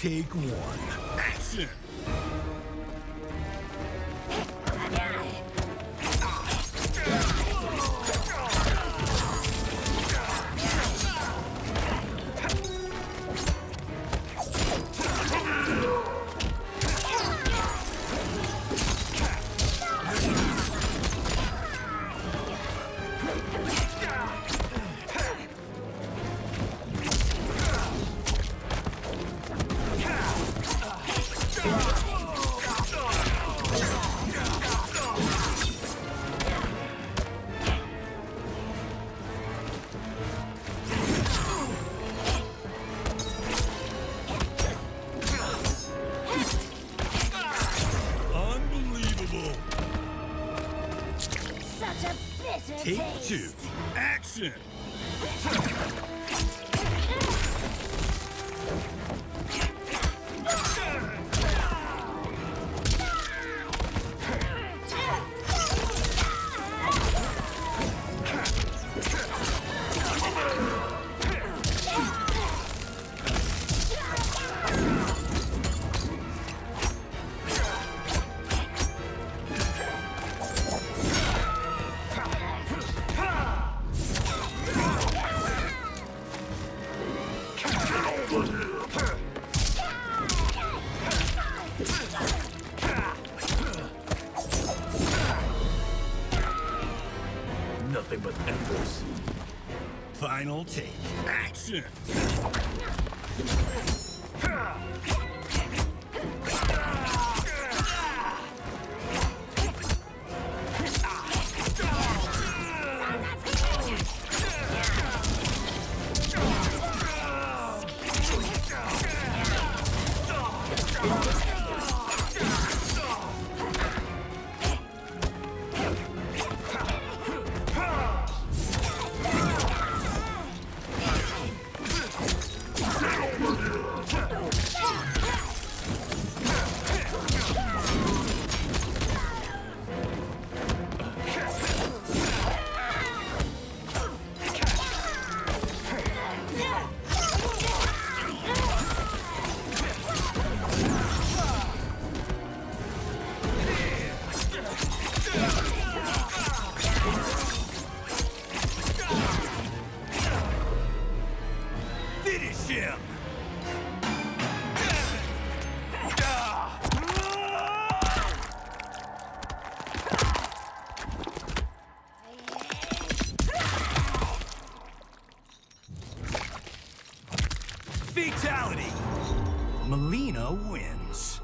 Take one. Action! Take two. Action! Nothing but embers. Final take. Action! Fatality! Mileena wins.